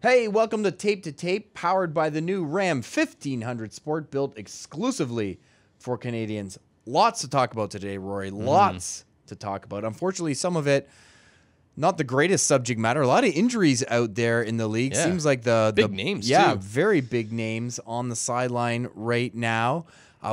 Hey, welcome to Tape, powered by the new Ram 1500 Sport, built exclusively for Canadians. Lots to talk about today, Rory. Lots to talk about. Unfortunately, some of it, not the greatest subject matter. A lot of injuries out there in the league. Yeah. Seems like the big names, yeah, too. Very big names on the sideline right now.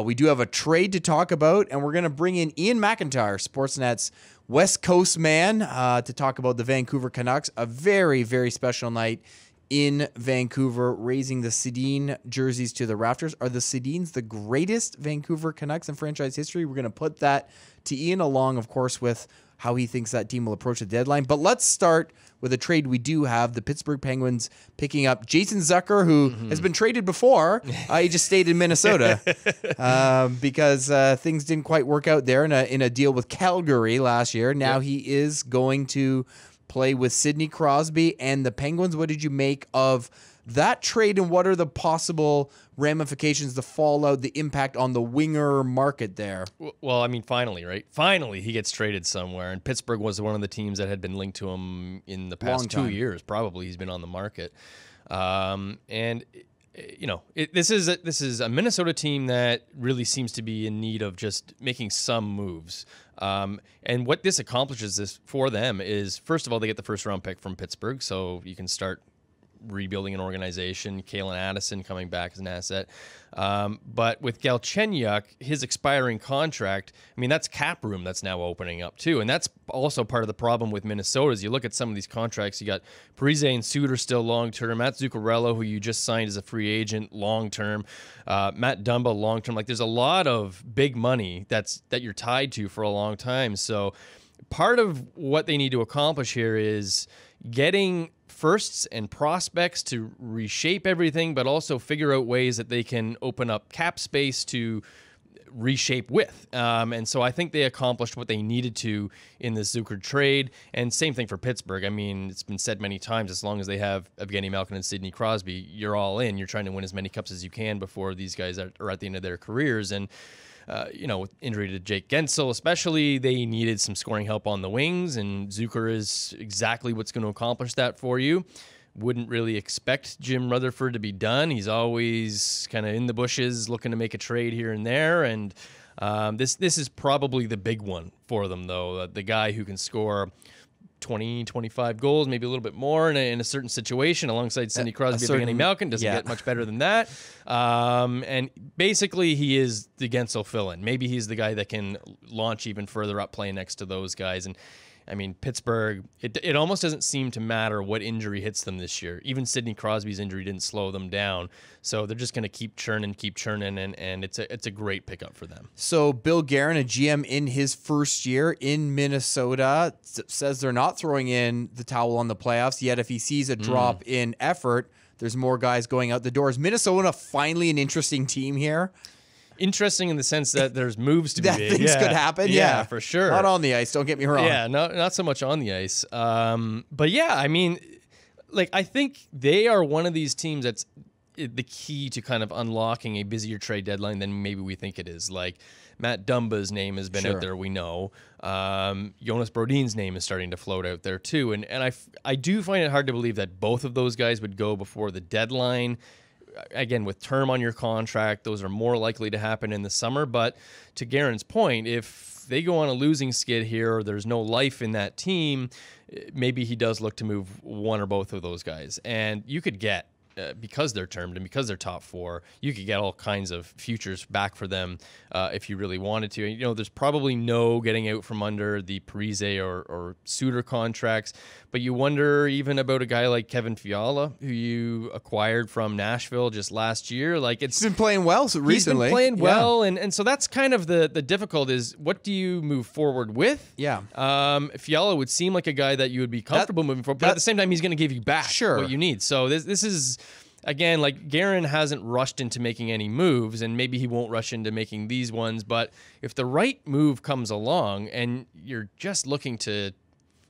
We do have a trade to talk about, and we're going to bring in Iain MacIntyre, Sportsnet's West Coast man, to talk about the Vancouver Canucks. A very, very special night in Vancouver, raising the Sedin jerseys to the rafters. Are the Sedins the greatest Vancouver Canucks in franchise history? We're going to put that to Iain, along, of course, with how he thinks that team will approach the deadline. But let's start with a trade we do have, the Pittsburgh Penguins picking up Jason Zucker, who has been traded before. He just stayed in Minnesota because things didn't quite work out there in a deal with Calgary last year. Now he is going to play with Sidney Crosby and the Penguins. What did you make of that trade, and what are the possible ramifications, the fallout, the impact on the winger market there? Well, I mean, finally, right? Finally, he gets traded somewhere, and Pittsburgh was one of the teams that had been linked to him in the past 2 years. Probably he's been on the market. And, you know, this is a Minnesota team that really seems to be in need of just making some moves. And what this accomplishes for them is, first of all, they get the first-round pick from Pittsburgh, so you can start rebuilding an organization. Kalen Addison coming back as an asset. But with Galchenyuk, his expiring contract, I mean, that's cap room that's now opening up too. And that's also part of the problem with Minnesota is you look at some of these contracts. You got Parise and Suter still long-term. Matt Zuccarello, who you just signed as a free agent, long-term. Matt Dumba, long-term. Like, there's a lot of big money that you're tied to for a long time. So part of what they need to accomplish here is getting firsts and prospects to reshape everything, but also figure out ways that they can open up cap space to reshape with. And so I think they accomplished what they needed to in this Zucker trade. And same thing for Pittsburgh. I mean, it's been said many times, as long as they have Evgeny Malkin and Sidney Crosby, you're all in. You're trying to win as many cups as you can before these guys are at the end of their careers. And you know, with injury to Jake Guentzel especially, they needed some scoring help on the wings, and Zucker is exactly what's going to accomplish that for you. Wouldn't really expect Jim Rutherford to be done. He's always kind of in the bushes looking to make a trade here and there, and this is probably the big one for them, though. The guy who can score 20, 25 goals, maybe a little bit more in a certain situation alongside Sidney Crosby and Evgeny Malkin. Doesn't get much better than that. And basically, he is the Guentzel fill-in. Maybe he's the guy that can launch even further up, play next to those guys. And, I mean, Pittsburgh, it almost doesn't seem to matter what injury hits them this year. Even Sidney Crosby's injury didn't slow them down. So they're just going to keep churning, and it's a great pickup for them. So Bill Guerin, a GM in his first year in Minnesota, says they're not throwing in the towel on the playoffs, yet if he sees a drop in effort, there's more guys going out the doors. Minnesota, finally an interesting team here. Interesting in the sense that there's moves to be made. That things could happen. Yeah, for sure. Not on the ice, don't get me wrong. Yeah, not so much on the ice. But yeah, I mean, like, I think they are one of these teams that's the key to kind of unlocking a busier trade deadline than maybe we think it is. Like, Matt Dumba's name has been out there, we know. Jonas Brodin's name is starting to float out there too. And I do find it hard to believe that both of those guys would go before the deadline. Again, with term on your contract, those are more likely to happen in the summer. But to Guerin's point, if they go on a losing skid here or there's no life in that team, maybe he does look to move one or both of those guys. And you could get, because they're termed and because they're top four, you could get all kinds of futures back for them if you really wanted to. And, you know, there's probably no getting out from under the Parise or Suter contracts, but you wonder even about a guy like Kevin Fiala, who you acquired from Nashville just last year. Like, he's been playing well recently. He's been playing well, and so that's kind of the difficult is, what do you move forward with? Yeah. Fiala would seem like a guy that you would be comfortable moving forward, but at the same time, he's going to give you back what you need. So this is... Again, like, Guerin hasn't rushed into making any moves, and maybe he won't rush into making these ones, but if the right move comes along and you're just looking to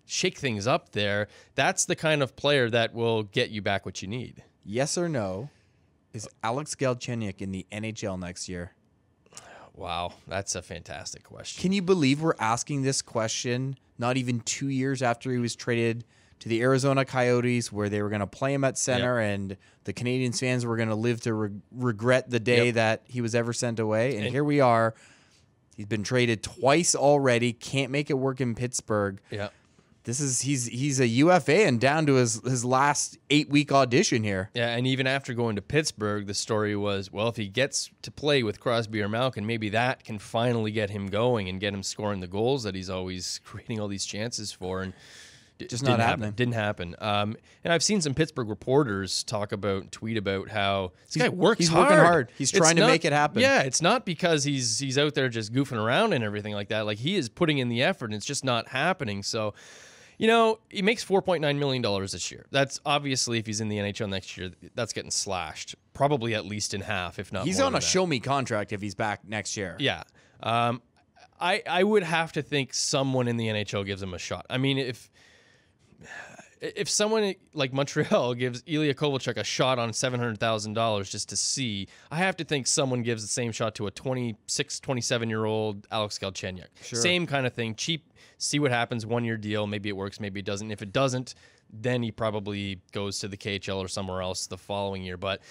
shake things up there, that's the kind of player that will get you back what you need. Yes or no, is Alex Galchenyuk in the NHL next year? Wow, that's a fantastic question. Can you believe we're asking this question not even 2 years after he was traded to the Arizona Coyotes, where they were going to play him at center, yep. and the Canadiens fans were going to live to regret the day yep. that he was ever sent away. And here we are. He's been traded twice already. Can't make it work in Pittsburgh. Yeah. This is he's a UFA and down to his last 8-week audition here. Yeah, and even after going to Pittsburgh, the story was, well, if he gets to play with Crosby or Malkin, maybe that can finally get him going and get him scoring the goals that he's always creating all these chances for. And just not happening. Didn't happen. And I've seen some Pittsburgh reporters talk about and tweet about how this guy works hard. He's working hard. He's trying to make it happen. Yeah, it's not because he's out there just goofing around and everything like that. Like, he is putting in the effort, and it's just not happening. So, you know, he makes $4.9 million this year. That's obviously, if he's in the NHL next year, that's getting slashed. Probably at least in half, if not more. He's on a show-me contract if he's back next year. Yeah. I would have to think someone in the NHL gives him a shot. I mean, if someone like Montreal gives Ilya Kovalchuk a shot on $700,000 just to see, I have to think someone gives the same shot to a 26, 27-year-old Alex Galchenyuk. Sure. Same kind of thing. Cheap, see what happens, one-year deal. Maybe it works, maybe it doesn't. If it doesn't, then he probably goes to the KHL or somewhere else the following year. But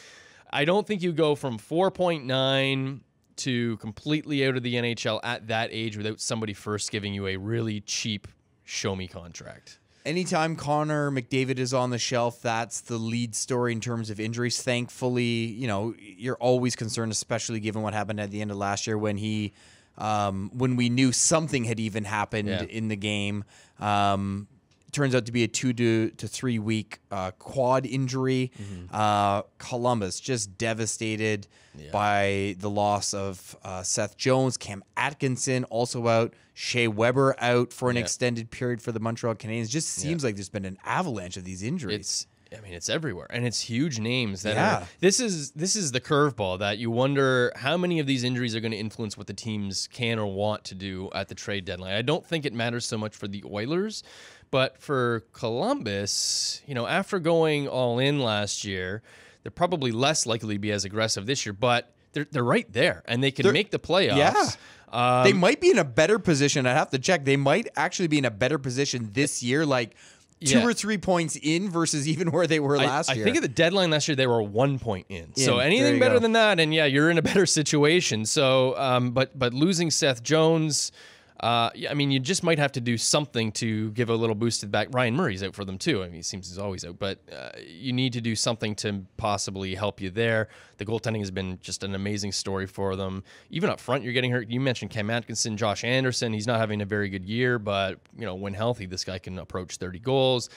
I don't think you go from 4.9 to completely out of the NHL at that age without somebody first giving you a really cheap show-me contract. Anytime Connor McDavid is on the shelf, that's the lead story in terms of injuries. Thankfully, you know, you're always concerned, especially given what happened at the end of last year when he, when we knew something had even happened yeah. in the game. Turns out to be a 2 to 3 week quad injury. Mm-hmm. Columbus just devastated yeah. by the loss of Seth Jones. Cam Atkinson also out. Shea Weber out for an yeah. extended period for the Montreal Canadiens. Just seems yeah. like there's been an avalanche of these injuries. I mean, it's everywhere, and it's huge names that yeah. are, this is the curveball that you wonder how many of these injuries are going to influence what the teams can or want to do at the trade deadline. I don't think it matters so much for the Oilers, but for Columbus, you know, after going all in last year, they're probably less likely to be as aggressive this year, but they're right there, and they can make the playoffs. Yeah. They might be in a better position. I'd have to check. They might actually be in a better position this year, like, two yeah. or 3 points in versus even where they were last year. I think at the deadline last year, they were 1 point in. So anything better than that, and yeah, you're in a better situation. So, but losing Seth Jones, I mean, you just might have to do something to give a little boost to the back. Ryan Murray's out for them too. I mean, it seems he's always out, but you need to do something to possibly help you there. The goaltending has been just an amazing story for them. Even up front, you're getting hurt. You mentioned Cam Atkinson, Josh Anderson. He's not having a very good year, but, you know, when healthy, this guy can approach 30 goals.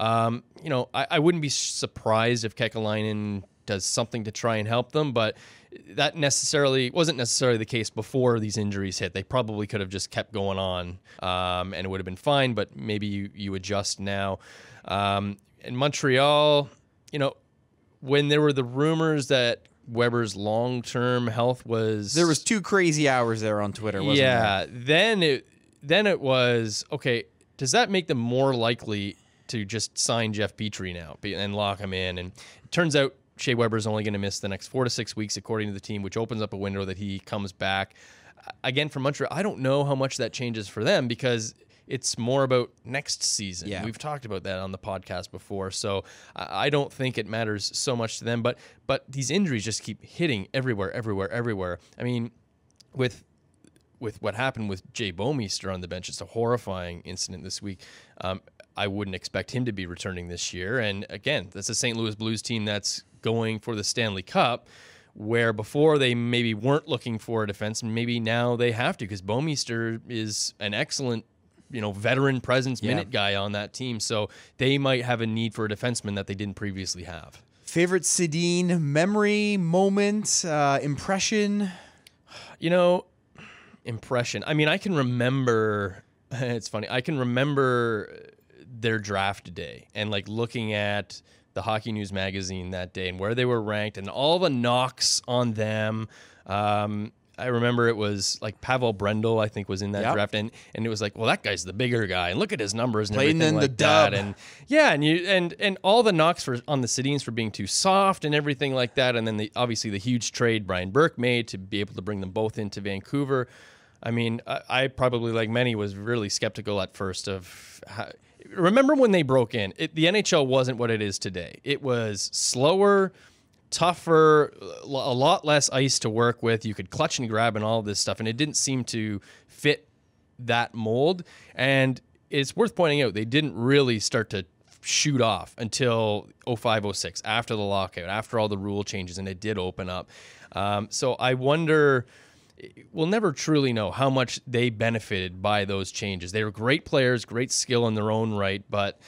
You know, I wouldn't be surprised if Kekalainen does something to try and help them, but that wasn't necessarily the case before these injuries hit. They probably could have just kept going on, and it would have been fine, but maybe you adjust now. In Montreal, you know, when there were the rumors that Weber's long-term health was... There was 2 crazy hours there on Twitter, wasn't there? Yeah, then it was, okay, does that make them more likely to just sign Jeff Petrie now and lock him in? And it turns out Shea Weber is only going to miss the next 4 to 6 weeks, according to the team, which opens up a window that he comes back. Again, for Montreal, I don't know how much that changes for them because it's more about next season. Yeah. We've talked about that on the podcast before, so I don't think it matters so much to them. But these injuries just keep hitting everywhere. I mean, with what happened with Jay Bouwmeester on the bench, it's a horrifying incident this week. I wouldn't expect him to be returning this year. And again, that's a St. Louis Blues team that's going for the Stanley Cup, where before they maybe weren't looking for a defense, and maybe now they have to, because Bouwmeester is an excellent, you know, veteran presence minute guy on that team. So they might have a need for a defenseman that they didn't previously have. Favorite Sedin memory, moment, impression? You know, impression. I mean, I can remember, it's funny, I can remember their draft day and like looking at the Hockey News magazine that day and where they were ranked and all the knocks on them. I remember it was like Pavel Brendl, I think, was in that draft, and it was like, well, that guy's the bigger guy, and look at his numbers and everything like that, and yeah, and you and all the knocks on the Sedins for being too soft and everything like that, and then obviously the huge trade Brian Burke made to be able to bring them both into Vancouver. I mean, I probably, like many, was really skeptical at first of how remember when they broke in, the NHL wasn't what it is today. It was slower, tougher, a lot less ice to work with. You could clutch and grab and all this stuff, and it didn't seem to fit that mold. And it's worth pointing out, they didn't really start to shoot off until 05-06, after the lockout, after all the rule changes, and it did open up. So I wonder, we'll never truly know how much they benefited by those changes. They were great players, great skill in their own right, but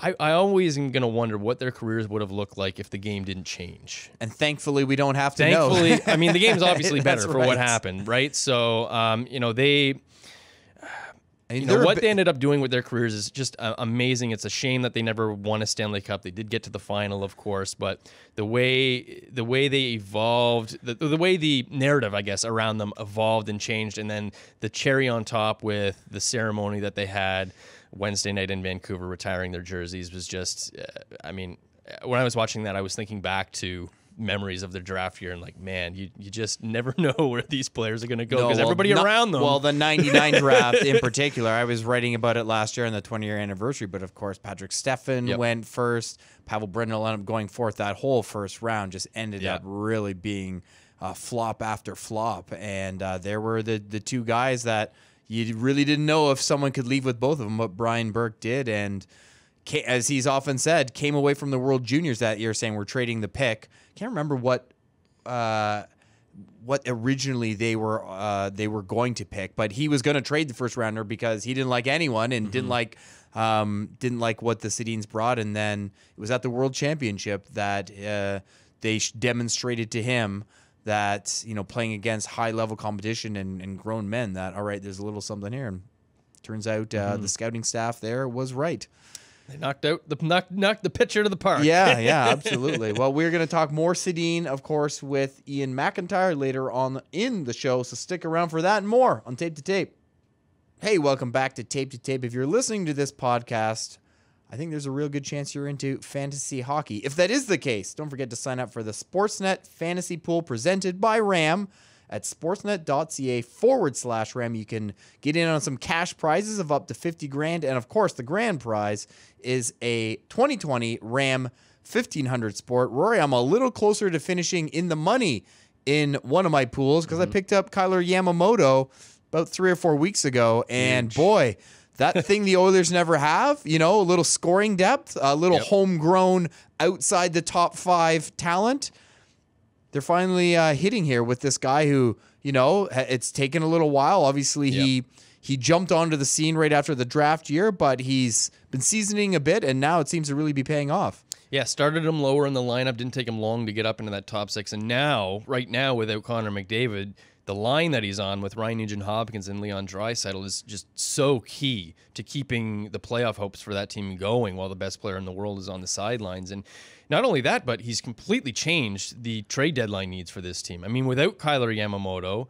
I always am going to wonder what their careers would have looked like if the game didn't change. And thankfully, we don't have to know. I mean, the game's obviously better for what happened, right? So, you know, they... You know, what they ended up doing with their careers is just amazing. It's a shame that they never won a Stanley Cup. They did get to the final, of course, but the way they evolved, the way the narrative, I guess, around them evolved and changed, and then the cherry on top with the ceremony that they had Wednesday night in Vancouver, retiring their jerseys, was just, I mean, when I was watching that, I was thinking back to memories of the draft year, and like, man, you just never know where these players are going to go, because everybody around them. Well, the 99 draft in particular, I was writing about it last year on the 20-year anniversary, but of course, Patrick Stephan went first. Pavel Brendl ended up going fourth. That whole first round just ended up really being flop after flop, and there were the two guys that you really didn't know if someone could leave with both of them, but Brian Burke did, and as he's often said, came away from the World Juniors that year saying, we're trading the pick. Can't remember what originally they were going to pick, but he was going to trade the first rounder because he didn't like anyone and didn't like what the Sedins brought. And then it was at the World Championship that they demonstrated to him that, you know, playing against high level competition and grown men, that all right, there's a little something here. And turns out the scouting staff there was right. They knocked the pitcher to the park. Yeah, yeah, absolutely. Well, we're going to talk more Sedin, of course, with Iain MacIntyre later on in the show, so stick around for that and more on Tape to Tape. Hey, welcome back to Tape to Tape. If you're listening to this podcast, I think there's a real good chance you're into fantasy hockey. If that is the case, don't forget to sign up for the Sportsnet Fantasy Pool presented by Ram at sportsnet.ca/Ram. You can get in on some cash prizes of up to 50 grand. And of course, the grand prize is a 2020 Ram 1500 Sport. Rory, I'm a little closer to finishing in the money in one of my pools because I picked up Kailer Yamamoto about 3 or 4 weeks ago. And boy, that thing the Oilers never have, you know, a little scoring depth, a little homegrown outside the top five talent. They're finally hitting here with this guy who, you know, it's taken a little while. Obviously, he jumped onto the scene right after the draft year, but he's been seasoning a bit, and now it seems to really be paying off. Yeah, started him lower in the lineup. Didn't take him long to get up into that top six. And now, right now, without Connor McDavid, the line that he's on with Ryan Nugent-Hopkins and Leon Draisaitl is just so key to keeping the playoff hopes for that team going while the best player in the world is on the sidelines. And not only that, but he's completely changed the trade deadline needs for this team. I mean, without Kailer Yamamoto,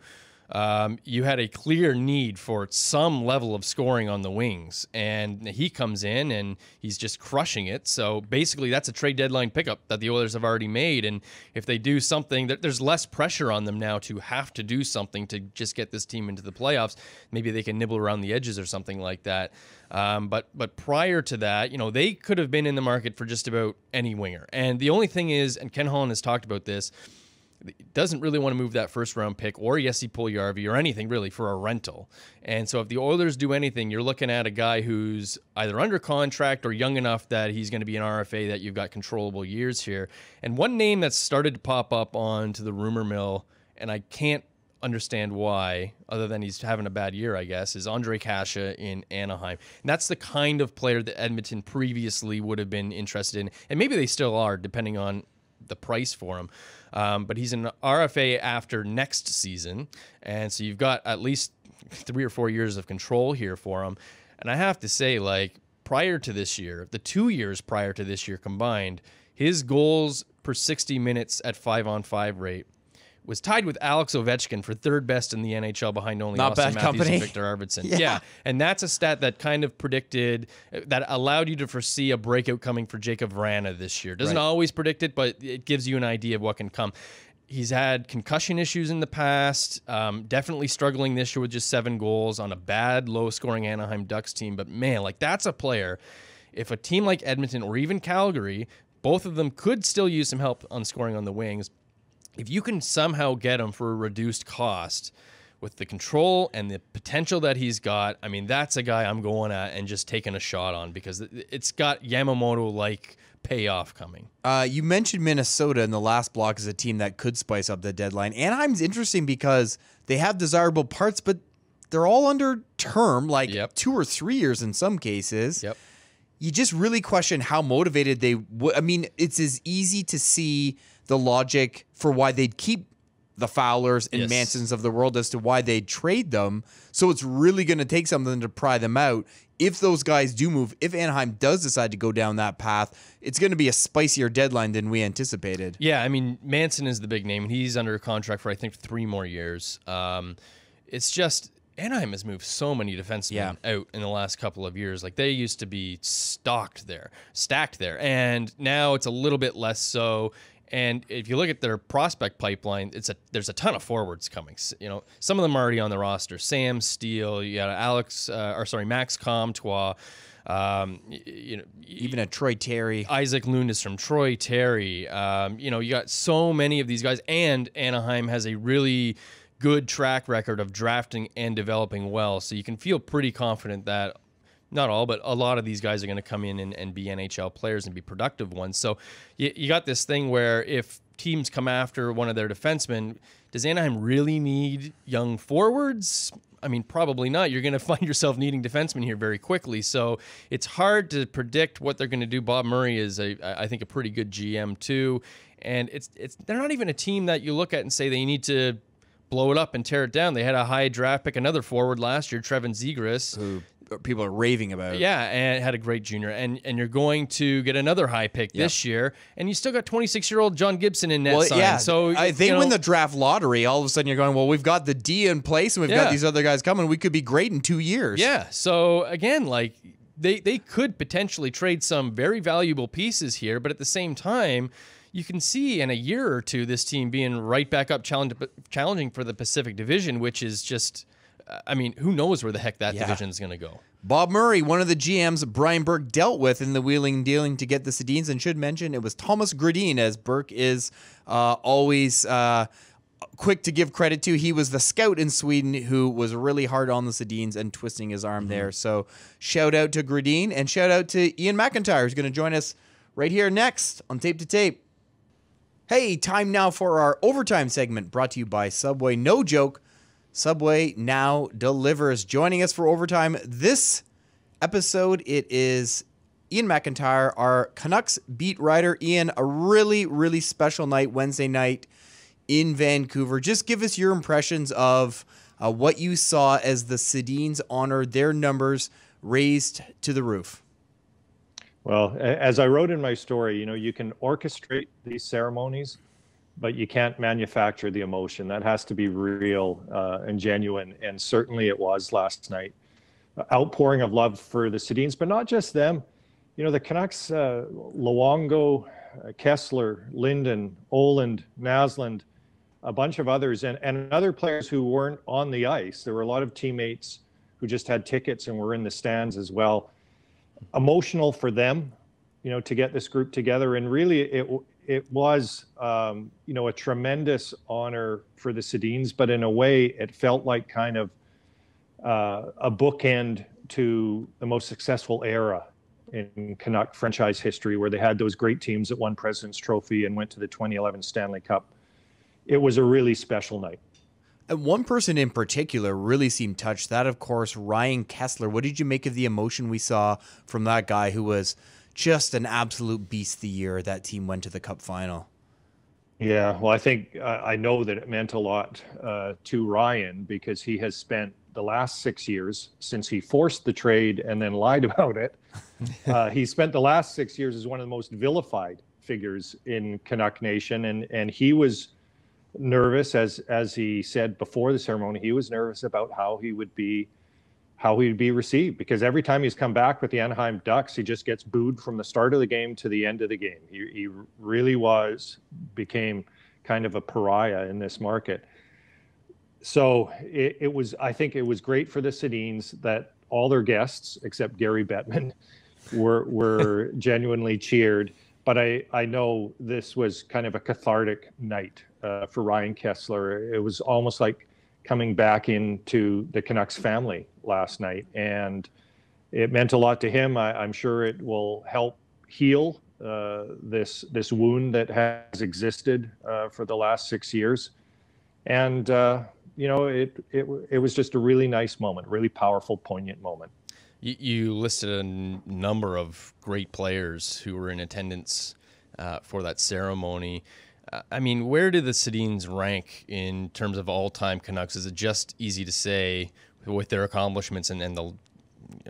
you had a clear need for some level of scoring on the wings. And he comes in and he's just crushing it. So basically that's a trade deadline pickup that the Oilers have already made. And if they do something, there's less pressure on them now to have to do something to just get this team into the playoffs. Maybe they can nibble around the edges or something like that. But prior to that, you know, they could have been in the market for just about any winger. And the only thing is, and Ken Holland has talked about this, doesn't really want to move that first-round pick or Jesse Puljujarvi or anything, really, for a rental. And so if the Oilers do anything, you're looking at a guy who's either under contract or young enough that he's going to be an RFA, that you've got controllable years here. And one name that's started to pop up onto the rumor mill, and I can't understand why, other than he's having a bad year, I guess, is Andre Kasha in Anaheim. And that's the kind of player that Edmonton previously would have been interested in. And maybe they still are, depending on the price for him. But he's an RFA after next season. And so you've got at least 3 or 4 years of control here for him. And I have to say, like, prior to this year, the 2 years prior to this year combined, his goals per 60 minutes at 5-on-5 rate was tied with Alex Ovechkin for third best in the NHL behind only Austin Matthews and Victor Arvidsson. Yeah, and that's a stat that kind of predicted, that allowed you to foresee a breakout coming for Jacob Vrana this year. Doesn't always predict it, but it gives you an idea of what can come. He's had concussion issues in the past, definitely struggling this year with just 7 goals on a bad, low-scoring Anaheim Ducks team. But, man, like, that's a player. If a team like Edmonton or even Calgary, both of them could still use some help on scoring on the wings. If you can somehow get him for a reduced cost with the control and the potential that he's got, I mean, that's a guy I'm going at and just taking a shot on because it's got Yamamoto-like payoff coming. You mentioned Minnesota in the last block as a team that could spice up the deadline. Anaheim's interesting because they have desirable parts, but they're all under term, like 2 or 3 years in some cases. Yep. You just really question how motivated they would. I mean, it's as easy to see the logic for why they'd keep the Fowlers and Mansons of the world as to why they'd trade them. So it's really going to take something to pry them out. If those guys do move, if Anaheim does decide to go down that path, it's going to be a spicier deadline than we anticipated. Yeah, I mean, Manson is the big name. He's under contract for, I think, 3 more years. It's just Anaheim has moved so many defensemen out in the last couple of years. Like, they used to be stacked there, and now it's a little bit less so. And if you look at their prospect pipeline, there's a ton of forwards coming. You know, some of them are already on the roster. Sam Steele, you got Max Comtois, you know, even a Troy Terry, Isaac Lundstrom, Troy Terry. You know, you got so many of these guys, and Anaheim has a really good track record of drafting and developing well. So you can feel pretty confident that not all, but a lot of these guys are going to come in and be NHL players and be productive ones. So you got this thing where if teams come after one of their defensemen, does Anaheim really need young forwards? I mean, probably not. You're going to find yourself needing defensemen here very quickly. So it's hard to predict what they're going to do. Bob Murray is, I think, a pretty good GM too. And they're not even a team that you look at and say they need to blow it up and tear it down. They had a high draft pick, another forward last year, Trevin Zegras, who people are raving about. Yeah, and had a great junior. And you're going to get another high pick this year, and you still got 26-year-old John Gibson in net sign. Yeah. So they win the draft lottery. All of a sudden you're going, well, we've got the D in place, and we've got these other guys coming. We could be great in 2 years. Yeah, so again, like they could potentially trade some very valuable pieces here, but at the same time, you can see in a year or two this team being right back up challenging for the Pacific Division, which is just, I mean, who knows where the heck that division is going to go. Bob Murray, one of the GMs Brian Burke dealt with in the wheeling and dealing to get the Sedins, and should mention it was Thomas Gradin, as Burke is always quick to give credit to. He was the scout in Sweden who was really hard on the Sedins and twisting his arm there. So shout out to Gradin, and shout out to Iain MacIntyre, who's going to join us right here next on Tape to Tape. Hey, time now for our overtime segment brought to you by Subway. No joke, Subway now delivers. Joining us for overtime this episode, it is Iain MacIntyre, our Canucks beat writer. Iain, a really, really special night, Wednesday night in Vancouver. Just give us your impressions of what you saw as the Sedins honored their numbers raised to the roof. Well, as I wrote in my story, you know, you can orchestrate these ceremonies, but you can't manufacture the emotion. That has to be real and genuine, and certainly it was last night. Outpouring of love for the Sedins, but not just them. You know, the Canucks, Luongo, Kesler, Linden, Oland, Naslund, a bunch of others, and other players who weren't on the ice. There were a lot of teammates who just had tickets and were in the stands as well. Emotional for them, you know, to get this group together, and really it was you know, a tremendous honor for the Sedins, but in a way it felt like kind of a bookend to the most successful era in Canuck franchise history, where they had those great teams that won President's Trophy and went to the 2011 Stanley Cup. It was a really special night. And one person in particular really seemed touched. That, of course, Ryan Kesler. What did you make of the emotion we saw from that guy, who was just an absolute beast the year that team went to the Cup final? Yeah, well, I think I know that it meant a lot to Ryan, because he has spent the last 6 years, since he forced the trade and then lied about it, he spent the last 6 years as one of the most vilified figures in Canuck Nation, and he was nervous, as he said before the ceremony. He was nervous about how he would be received, because every time he's come back with the Anaheim Ducks, he just gets booed from the start of the game to the end of the game. He really became kind of a pariah in this market. So I think it was great for the Sedins that all their guests, except Gary Bettman, were genuinely cheered. But I know this was kind of a cathartic night for Ryan Kesler. It was almost like coming back into the Canucks family last night. And it meant a lot to him. I'm sure it will help heal this wound that has existed for the last 6 years. And, you know, it was just a really nice moment, really powerful, poignant moment. You listed a number of great players who were in attendance for that ceremony. I mean, where do the Sedins rank in terms of all-time Canucks? Is it just easy to say with their accomplishments and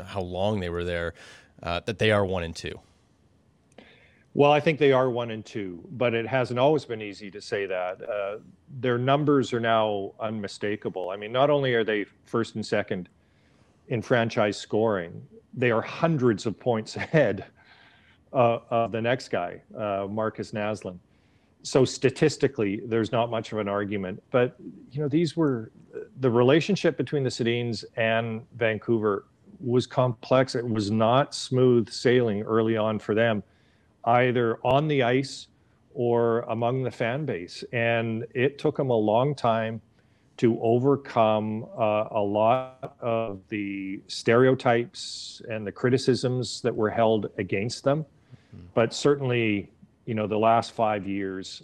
how long they were there that they are 1 and 2? Well, I think they are 1 and 2, but it hasn't always been easy to say that. Their numbers are now unmistakable. I mean, not only are they 1st and 2nd in franchise scoring, they are hundreds of points ahead of the next guy, Marcus Naslund. So statistically, there's not much of an argument. But, you know, these were the relationship between the Sedins and Vancouver was complex. It was not smooth sailing early on for them, either on the ice or among the fan base. And it took them a long time to overcome a lot of the stereotypes and the criticisms that were held against them. Mm-hmm. But certainly, you know, the last 5 years,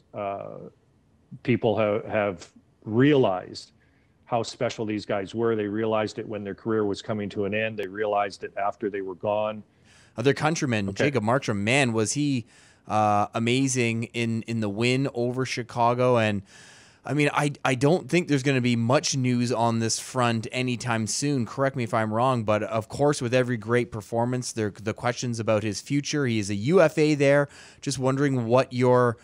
people have realized how special these guys were. They realized it when their career was coming to an end. They realized it after they were gone. Their countryman, okay, Jacob Markstrom, man, was he amazing in the win over Chicago. And I mean, I don't think there's going to be much news on this front anytime soon. Correct me if I'm wrong, but of course, with every great performance, the questions about his future. He is a UFA there. Just wondering what your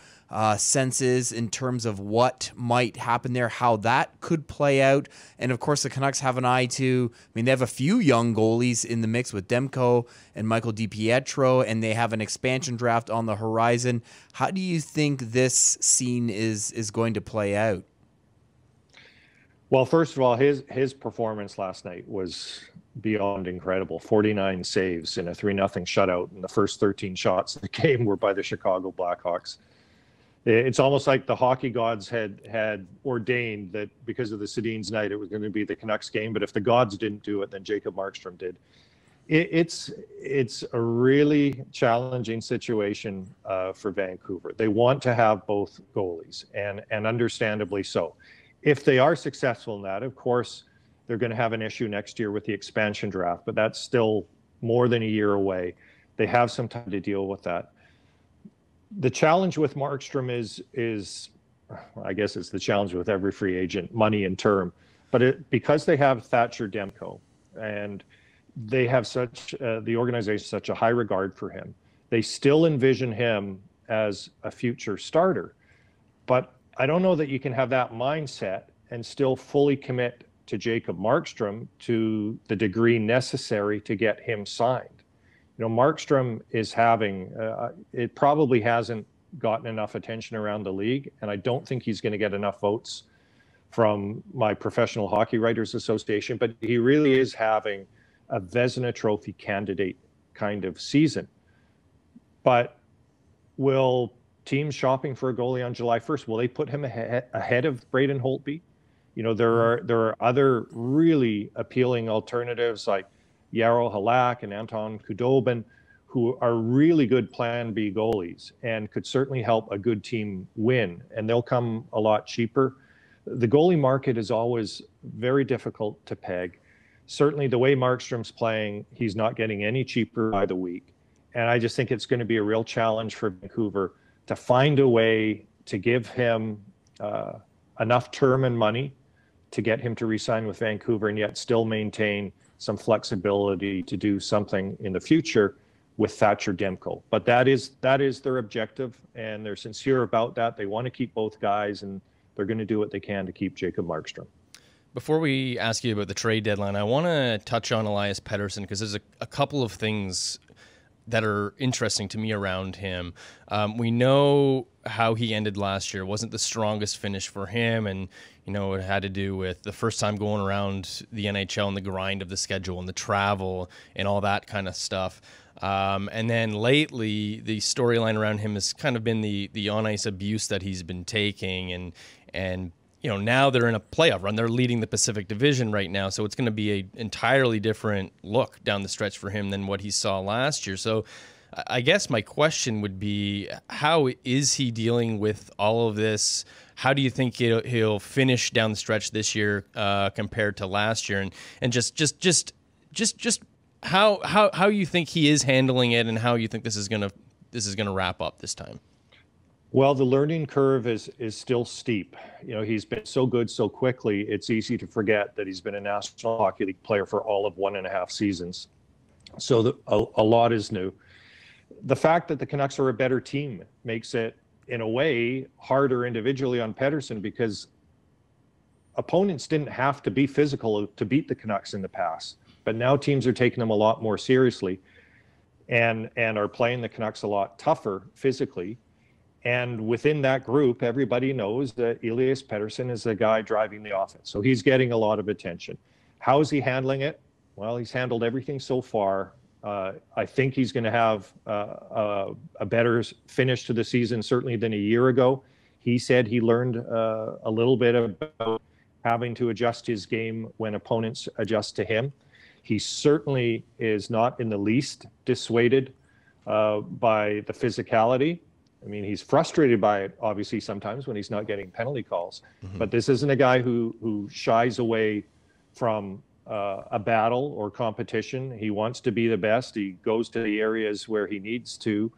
sense is in terms of what might happen there, how that could play out. And of course, the Canucks have an eye to, I mean, they have a few young goalies in the mix with Demko and Michael DiPietro, and they have an expansion draft on the horizon. How do you think this scene is going to play out? Well, first of all, his performance last night was beyond incredible. 49 saves in a 3-0 shutout, and the first 13 shots of the game were by the Chicago Blackhawks. It's almost like the hockey gods had ordained that because of the Sedins night, it was going to be the Canucks game. But if the gods didn't do it, then Jacob Markstrom did. It's a really challenging situation for Vancouver. They want to have both goalies, and understandably so. If they are successful in that, of course, they're going to have an issue next year with the expansion draft. But that's still more than a year away. They have some time to deal with that. The challenge with Markstrom is I guess it's the challenge with every free agent, money and term. But because they have Thatcher Demko and they have such the organization such a high regard for him, they still envision him as a future starter. But I don't know that you can have that mindset and still fully commit to Jacob Markstrom to the degree necessary to get him signed. You know, Markstrom is having, it probably hasn't gotten enough attention around the league, and I don't think he's going to get enough votes from my Professional Hockey Writers Association, but he really is having a Vezina Trophy candidate kind of season. But will teams shopping for a goalie on July 1st, will they put him ahead of Braden Holtby? You know, there are other really appealing alternatives like Jarro Halak and Anton Khudobin, who are really good plan B goalies and could certainly help a good team win, and they'll come a lot cheaper. The goalie market is always very difficult to peg. Certainly the way Markstrom's playing, he's not getting any cheaper by the week. And I just think it's going to be a real challenge for Vancouver to find a way to give him enough term and money to get him to re-sign with Vancouver and yet still maintain some flexibility to do something in the future with Thatcher Demko. But that is their objective, and they're sincere about that. They want to keep both guys, and they're going to do what they can to keep Jacob Markstrom. Before we ask you about the trade deadline, I want to touch on Elias Pettersson because there's a couple of things that are interesting to me around him. We know how he ended last year. It wasn't the strongest finish for him, and you know, it had to do with the first time going around the NHL and the grind of the schedule and the travel and all that kind of stuff. And then lately, the storyline around him has kind of been the on-ice abuse that he's been taking, and you know, now they're in a playoff run. They're leading the Pacific Division right now, so it's going to be an entirely different look down the stretch for him than what he saw last year. So I guess my question would be, how is he dealing with all of this? How do you think he'll finish down the stretch this year compared to last year? And just how you think he is handling it, and how you think this is gonna wrap up this time? Well, the learning curve is still steep. You know, he's been so good so quickly, it's easy to forget that he's been a National Hockey League player for all of 1.5 seasons. So a lot is new. The fact that the Canucks are a better team makes it, in a way, harder individually on Pettersson, because opponents didn't have to be physical to beat the Canucks in the past. But now teams are taking them a lot more seriously and are playing the Canucks a lot tougher physically. And within that group, everybody knows that Elias Pettersson is the guy driving the offense. So he's getting a lot of attention. How is he handling it? Well, he's handled everything so far. I think he's going to have a better finish to the season, certainly, than a year ago. He said he learned a little bit about having to adjust his game when opponents adjust to him. He certainly is not in the least dissuaded by the physicality. I mean, he's frustrated by it, obviously, sometimes when he's not getting penalty calls. Mm-hmm. But this isn't a guy who shies away from a battle or competition. He wants to be the best. He goes to the areas where he needs to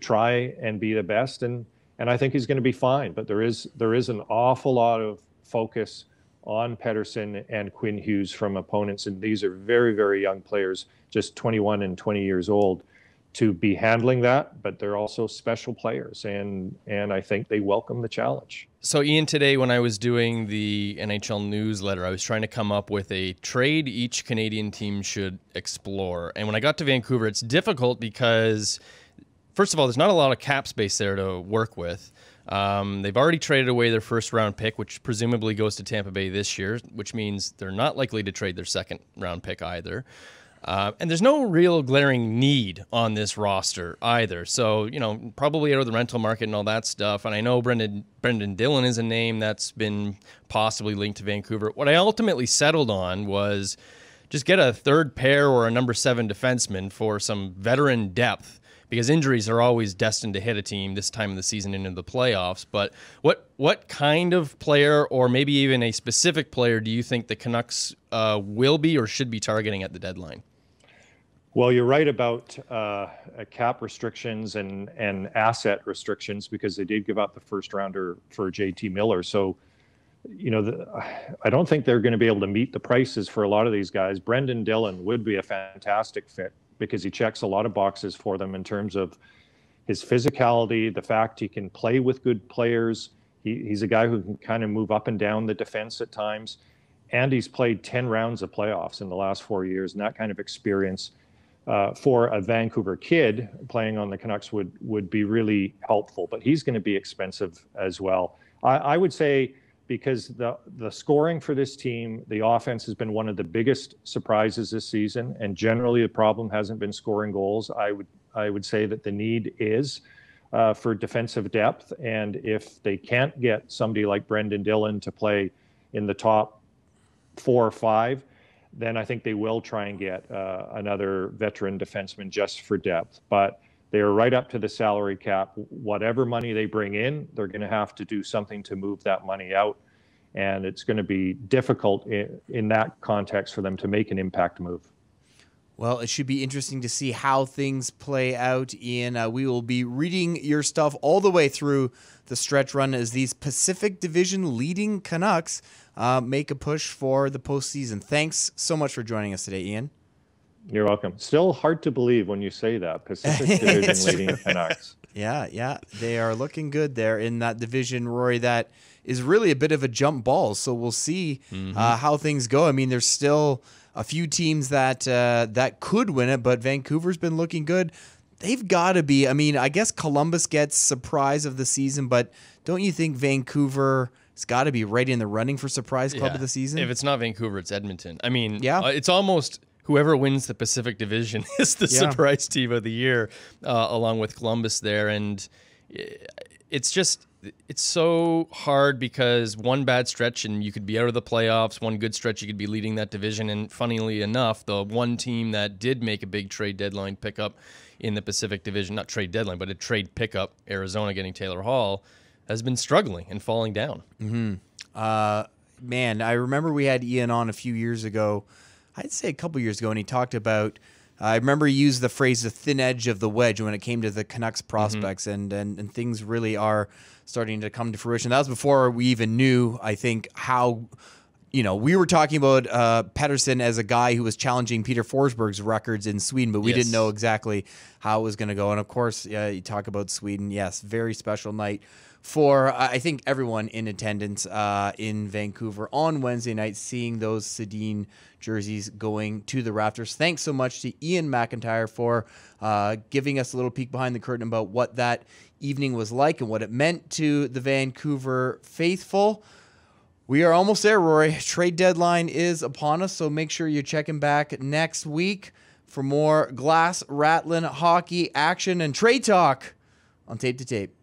try and be the best. And I think he's going to be fine. But there is an awful lot of focus on Pettersson and Quinn Hughes from opponents. And these are very, very young players, just 21 and 20 years old, to be handling that, but they're also special players, and I think they welcome the challenge. So, Ian, today when I was doing the NHL newsletter, I was trying to come up with a trade each Canadian team should explore. And when I got to Vancouver, it's difficult because, first of all, there's not a lot of cap space there to work with. They've already traded away their first-round pick, which presumably goes to Tampa Bay this year, which means they're not likely to trade their second-round pick either. And there's no real glaring need on this roster either. So, you know, probably out of the rental market and all that stuff. And I know Brendan Dillon is a name that's been possibly linked to Vancouver. What I ultimately settled on was just get a third pair or a number 7 defenseman for some veteran depth, because injuries are always destined to hit a team this time of the season and into the playoffs. But what kind of player, or maybe even a specific player, do you think the Canucks will be or should be targeting at the deadline? Well, you're right about cap restrictions and asset restrictions, because they did give up the first-rounder for JT Miller. So, you know, I don't think they're going to be able to meet the prices for a lot of these guys. Brendan Dillon would be a fantastic fit, because he checks a lot of boxes for them in terms of his physicality, the fact he can play with good players. He's a guy who can kind of move up and down the defense at times. And he's played 10 rounds of playoffs in the last 4 years, and that kind of experience for a Vancouver kid playing on the Canucks would be really helpful. But he's going to be expensive as well. I would say, because the scoring for this team, the offense has been one of the biggest surprises this season, and generally the problem hasn't been scoring goals. I would say that the need is for defensive depth, and if they can't get somebody like Brendan Dillon to play in the top 4 or 5, then I think they will try and get another veteran defenseman just for depth. But they're right up to the salary cap. Whatever money they bring in, they're going to have to do something to move that money out. And it's going to be difficult in that context for them to make an impact move. Well, it should be interesting to see how things play out, Ian. We will be reading your stuff all the way through the stretch run as these Pacific Division leading Canucks make a push for the postseason. Thanks so much for joining us today, Ian. You're welcome. Still hard to believe when you say that. Pacific Division leading Canucks. Yeah. They are looking good there in that division, Rory. That is really a bit of a jump ball. So we'll see how things go. I mean, there's still a few teams that could win it, but Vancouver's been looking good. they've got to be. I mean, I guess Columbus gets surprise of the season, but don't you think Vancouver has got to be right in the running for surprise club of the season? If it's not Vancouver, it's Edmonton. I mean, it's almost whoever wins the Pacific Division is the surprise team of the year, along with Columbus there. And it's just, it's so hard because one bad stretch and you could be out of the playoffs, one good stretch you could be leading that division. And funnily enough, the one team that did make a big trade deadline pickup in the Pacific Division, not trade deadline, but a trade pickup, Arizona getting Taylor Hall, has been struggling and falling down. Man, I remember we had Ian on a few years ago, I'd say a couple years ago, and he talked about, I remember he used the phrase the thin edge of the wedge when it came to the Canucks prospects, and things really are starting to come to fruition. That was before we even knew, I think, how, you know, we were talking about Pettersson as a guy who was challenging Peter Forsberg's records in Sweden, but we didn't know exactly how it was going to go. And, of course, you talk about Sweden. Yes, very special night for, I think, everyone in attendance in Vancouver on Wednesday night, seeing those Sedin jerseys going to the rafters. Thanks so much to Iain MacIntyre for giving us a little peek behind the curtain about what that evening was like and what it meant to the Vancouver faithful. We are almost there, Rory. Trade deadline is upon us, so make sure you're checking back next week for more glass-rattling hockey action and trade talk on Tape to Tape.